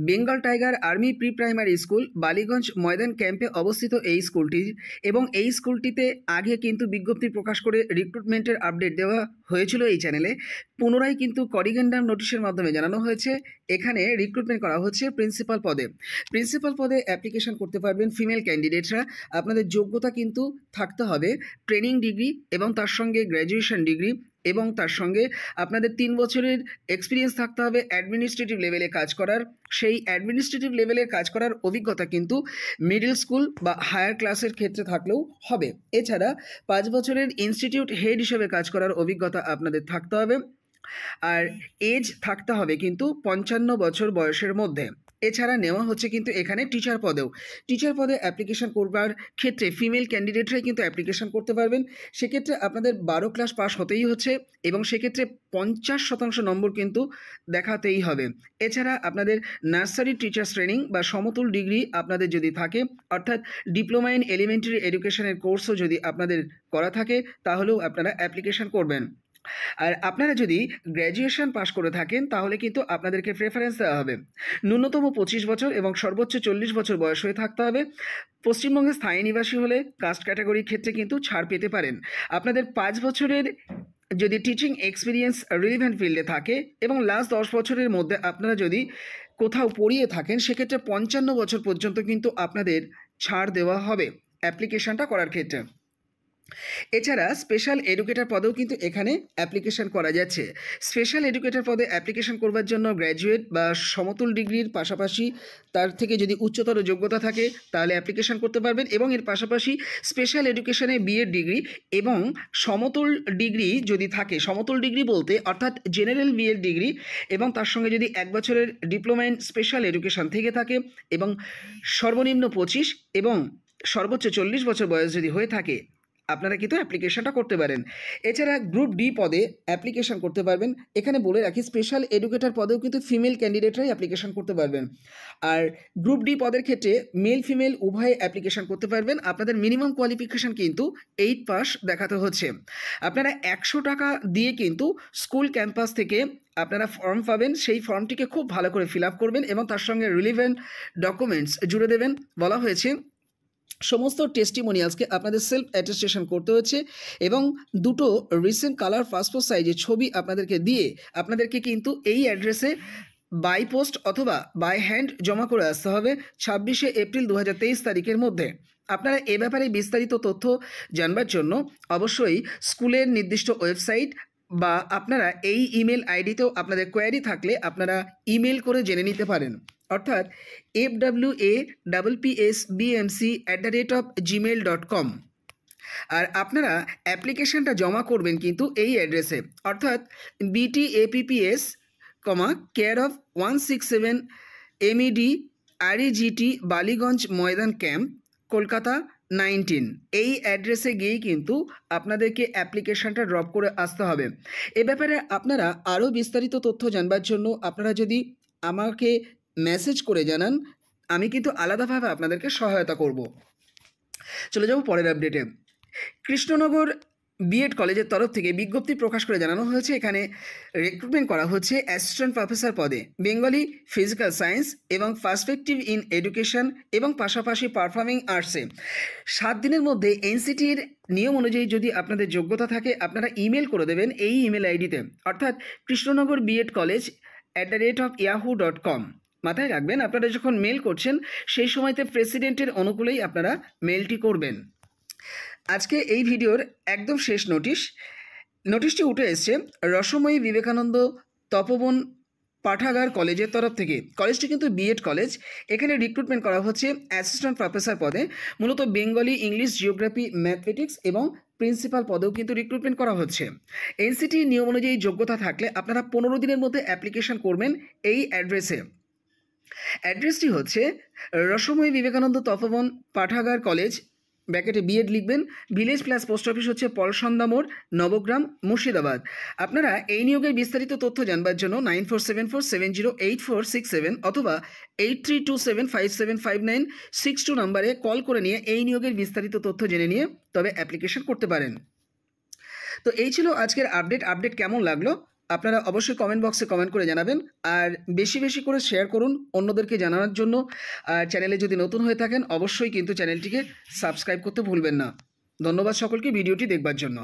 Bengal tiger army pre primary school Ballygunge Maidan कैम्पे अवस्थित এই স্কুলটির এবং এই স্কুলটিতে আগে কিন্তু বিজ্ঞপ্তি প্রকাশ করে রিক্রুটমেন্টের আপডেট দেওয়া হয়েছিল এই চ্যানেলে। পুনরায় কিন্তু করিগেন্ডাম নোটিশের মাধ্যমে জানানো হয়েছে এখানে রিক্রুটমেন্ট করা হচ্ছে প্রিন্সিপাল পদে। প্রিন্সিপাল পদে অ্যাপ্লিকেশন করতে পারবেন ফিমেল ক্যান্ডিডেটরা। আপনাদের যোগ্যতা কিন্তু থাকতে হবে ট্রেনিং ডিগ্রি এবং তার সঙ্গে গ্র্যাজুয়েশন ডিগ্রি এবং তার সঙ্গে আপনাদের ৩ বছরের এক্সপিরিয়েন্স থাকতে হবে অ্যাডমিনিস্ট্রেটিভ লেভেলে কাজ করার। সেই অ্যাডমিনিস্ট্রেটিভ লেভেলের কাজ করার অভিজ্ঞতা কিন্তু মিডল স্কুল বা হায়ার ক্লাসের ক্ষেত্রে থাকলেও হবে। এছাড়া ৫ বছরের ইনস্টিটিউট হেড হিসেবে কাজ করার অভিজ্ঞতা আপনাদের থাকতে হবে। আর এজ থাকতে হবে কিন্তু ৫৫ বছর বয়সের মধ্যে। এছাড়া নেওয়া হচ্ছে কিন্তু এখানে টিচার পদেও। টিচার পদে অ্যাপ্লিকেশন করবার ক্ষেত্রে ফিমেল ক্যান্ডিডেটরাই কিন্তু অ্যাপ্লিকেশন করতে পারবেন। সেক্ষেত্রে আপনাদের 12 ক্লাস পাস হতেই হচ্ছে এবং সেক্ষেত্রে 50% নম্বর কিন্তু দেখাতেই হবে। এছাড়া আপনাদের নার্সারি টিচার্স ট্রেনিং বা সমতুল ডিগ্রি আপনাদের যদি থাকে, অর্থাৎ ডিপ্লোমা ইন এলিমেন্টারি এডুকেশনের কোর্সও যদি আপনাদের করা থাকে, তাহলেও আপনারা অ্যাপ্লিকেশন করবেন। আর আপনারা যদি গ্র্যাজুয়েশন পাশ করে থাকেন তাহলে কিন্তু আপনাদেরকে প্রেফারেন্স দেওয়া হবে। ন্যূনতম 25 বছর এবং সর্বোচ্চ 40 বছর বয়স হয়ে থাকতে হবে। পশ্চিমবঙ্গে স্থায়ী নিবাসী হলে কাস্ট ক্যাটাগরির ক্ষেত্রে কিন্তু ছাড় পেতে পারেন। আপনাদের 5 বছরের যদি টিচিং এক্সপিরিয়েন্স রিলেভেন্ট ফিল্ডে থাকে এবং লাস্ট 10 বছরের মধ্যে আপনারা যদি কোথাও পড়িয়ে থাকেন, সেক্ষেত্রে 55 বছর পর্যন্ত কিন্তু আপনাদের ছাড় দেওয়া হবে অ্যাপ্লিকেশনটা করার ক্ষেত্রে। এছাড়া স্পেশাল এডুকেটর পদেও কিন্তু এখানে অ্যাপ্লিকেশন করা যাচ্ছে। স্পেশাল এডুকেটর পদে অ্যাপ্লিকেশন করবার জন্য গ্র্যাজুয়েট বা সমতুল ডিগ্রির পাশাপাশি তার থেকে যদি উচ্চতর যোগ্যতা থাকে তাহলে অ্যাপ্লিকেশন করতে পারবেন। এবং এর পাশাপাশি স্পেশাল এডুকেশনে বিএড ডিগ্রি এবং সমতুল ডিগ্রি যদি থাকে, সমতুল ডিগ্রি বলতে অর্থাৎ জেনারেল বিএড ডিগ্রি এবং তার সঙ্গে যদি 1 বছরের ডিপ্লোমা ইন স্পেশাল এডুকেশন থেকে থাকে এবং সর্বনিম্ন 25 এবং সর্বোচ্চ 40 বছর বয়স যদি হয়ে থাকে, আপনারা কিন্তু অ্যাপ্লিকেশনটা করতে পারেন। এছাড়া গ্রুপ ডি পদে অ্যাপ্লিকেশন করতে পারবেন। এখানে বলে রাখি স্পেশাল এডুকেটর পদেও কিন্তু ফিমেল ক্যান্ডিডেটরাই অ্যাপ্লিকেশন করতে পারবেন। আর গ্রুপ ডি পদের ক্ষেত্রে মেল ফিমেল উভয়ে অ্যাপ্লিকেশন করতে পারবেন। আপনাদের মিনিমাম কোয়ালিফিকেশান কিন্তু 8 পাস দেখাতে হচ্ছে। আপনারা 100 টাকা দিয়ে কিন্তু স্কুল ক্যাম্পাস থেকে আপনারা ফর্ম পাবেন। সেই ফর্মটিকে খুব ভালো করে ফিল আপ করবেন এবং তার সঙ্গে রিলেভেন্ট ডকুমেন্টস জুড়ে দেবেন। বলা হয়েছে সমস্ত টেস্টিমোনিয়ালসকে আপনাদের সেলফ অ্যাটেস্টেশন করতে হচ্ছে এবং 2টো রিসেন্ট কালার পাসপোর্ট সাইজের ছবি আপনাদেরকে দিয়ে আপনাদেরকে কিন্তু এই অ্যাড্রেসে বাই পোস্ট অথবা বাই হ্যান্ড জমা করে আসতে হবে 26 এপ্রিল 2023 তারিখের মধ্যে। আপনারা এ ব্যাপারে বিস্তারিত তথ্য জানবার জন্য অবশ্যই স্কুলের নির্দিষ্ট ওয়েবসাইট বা আপনারা এই ইমেল আইডিতেও আপনাদের কোয়ারি থাকলে আপনারা ইমেল করে জেনে নিতে পারেন, অর্থাৎ fwapsbmc@gmail.com। আর আপনারা অ্যাপ্লিকেশনটা জমা করবেন কিন্তু এই অ্যাড্রেসে, অর্থাৎ BTAPPS, care of 167 MED REGT Ballygunge Maidan camp, Kolkata 19। এই অ্যাড্রেসে গিয়েই কিন্তু আপনাদেরকে অ্যাপ্লিকেশনটা ড্রপ করে আসতে হবে। এ ব্যাপারে আপনারা আরও বিস্তারিত তথ্য জানবার জন্য আপনারা যদি আমাকে মেসেজ করে জানান, আমি কিন্তু আলাদাভাবে আপনাদেরকে সহায়তা করব। চলে যাব পরের আপডেটে। কৃষ্ণনগর বিএড কলেজের তরফ থেকে বিজ্ঞপ্তি প্রকাশ করে জানানো হয়েছে এখানে রিক্রুটমেন্ট করা হচ্ছে অ্যাসিস্ট্যান্ট প্রফেসর পদে বেঙ্গলি ফিজিক্যাল সায়েন্স এবং পার্সপেক্টিভ ইন এডুকেশন এবং পাশাপাশি পারফর্মিং আর্টসে। 7 দিনের মধ্যে এনসিটির নিয়ম অনুযায়ী যদি আপনাদের যোগ্যতা থাকে আপনারা ইমেল করে দেবেন এই ইমেল আইডিতে, অর্থাৎ krishnanagar BEd college@yahoo.com। মাথায় রাখবেন আপনারা যখন মেল করছেন সেই সময়তে প্রেসিডেন্টের অনুকূলেই আপনারা মেলটি করবেন। আজকে এই ভিডিওর একদম শেষ নোটিশটি উঠে এসেছে রসময়ী বিবেকানন্দ তপোবন পাঠাগার কলেজের তরফ থেকে। কলেজটি কিন্তু বিএড কলেজ। এখানে রিক্রুটমেন্ট করা হচ্ছে অ্যাসিস্ট্যান্ট প্রফেসর পদে, মূলত বেঙ্গলি, ইংলিশ, জিওগ্রাফি, ম্যাথমেটিক্স এবং প্রিন্সিপাল পদেও কিন্তু রিক্রুটমেন্ট করা হচ্ছে। এনসিটি নিয়ম অনুযায়ী যোগ্যতা থাকলে আপনারা 15 দিনের মধ্যে অ্যাপ্লিকেশন করবেন এই অ্যাড্রেসে। অ্যাড্রেসটি হচ্ছে রসময়ী বিবেকানন্দ তপোবন পাঠাগার কলেজ, ব্র্যাকেটে বিএড লিখবেন, ভিলেজ প্লাস পোস্ট অফিস হচ্ছে পলসন্দা মোড়, নবগ্রাম, মুর্শিদাবাদ। আপনারা এই নিয়োগের বিস্তারিত তথ্য জানবার জন্য 9474708467 অথবা 8327575962 নম্বরে কল করে নিয়ে এই নিয়োগের বিস্তারিত তথ্য জেনে নিয়ে তবে অ্যাপ্লিকেশন করতে পারেন। তো এই ছিল আজকের আপডেট। কেমন লাগলো আপনারা অবশ্যই কমেন্ট বক্সে কমেন্ট করে জানাবেন আর বেশি বেশি করে শেয়ার করুন অন্যদেরকে জানানোর জন্য। আর চ্যানেলে যদি নতুন হয়ে থাকেন অবশ্যই কিন্তু চ্যানেলটিকে সাবস্ক্রাইব করতে ভুলবেন না। ধন্যবাদ সকলকে ভিডিওটি দেখবার জন্য।